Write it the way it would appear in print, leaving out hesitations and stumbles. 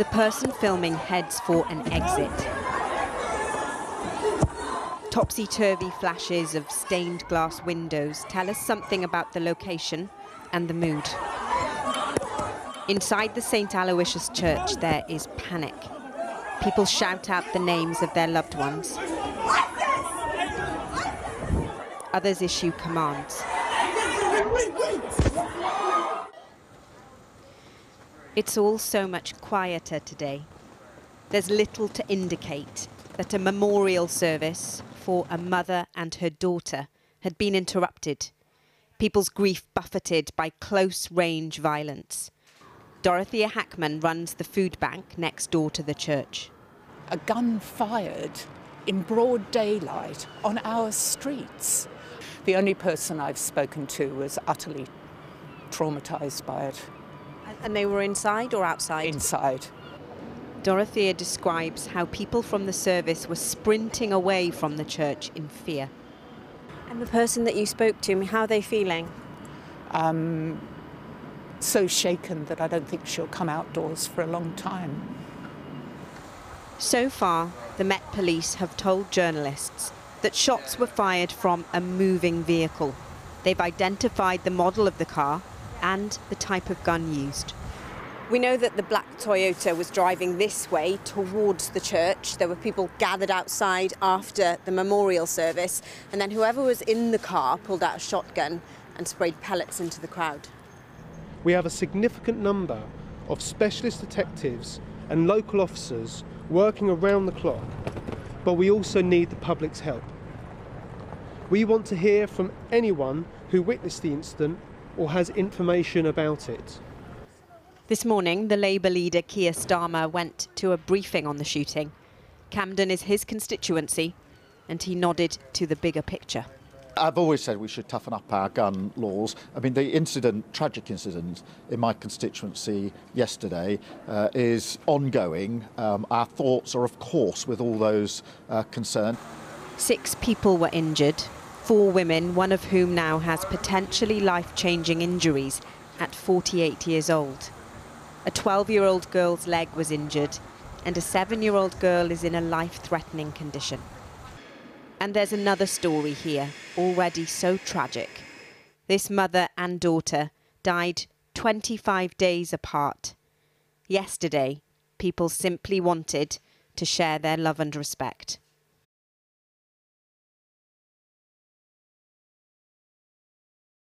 The person filming heads for an exit. Topsy-turvy flashes of stained glass windows tell us something about the location and the mood. Inside the St. Aloysius Church, there is panic. People shout out the names of their loved ones. Others issue commands. It's all so much quieter today. There's little to indicate that a memorial service for a mother and her daughter had been interrupted, people's grief buffeted by close-range violence. Dorothea Hackman runs the food bank next door to the church. A gun fired in broad daylight on our streets. The only person I've spoken to was utterly traumatised by it. And they were inside or outside? Inside. Dorothea describes how people from the service were sprinting away from the church in fear. And the person that you spoke to, how are they feeling? So shaken that I don't think she'll come outdoors for a long time. So far, the Met police have told journalists that shots were fired from a moving vehicle. They've identified the model of the car and the type of gun used. We know that the black Toyota was driving this way towards the church. There were people gathered outside after the memorial service, and then whoever was in the car pulled out a shotgun and sprayed pellets into the crowd. We have a significant number of specialist detectives and local officers working around the clock, but we also need the public's help. We want to hear from anyone who witnessed the incident or has information about it. This morning, the Labour leader Keir Starmer went to a briefing on the shooting. Camden is his constituency, and he nodded to the bigger picture. I've always said we should toughen up our gun laws. I mean, the incident, tragic incident in my constituency yesterday is ongoing. Our thoughts are, of course, with all those concerned. 6 people were injured, 4 women, one of whom now has potentially life-changing injuries at 48 years old. A 12-year-old girl's leg was injured, and a 7-year-old girl is in a life-threatening condition. And there's another story here, already so tragic. This mother and daughter died 25 days apart. Yesterday, people simply wanted to share their love and respect.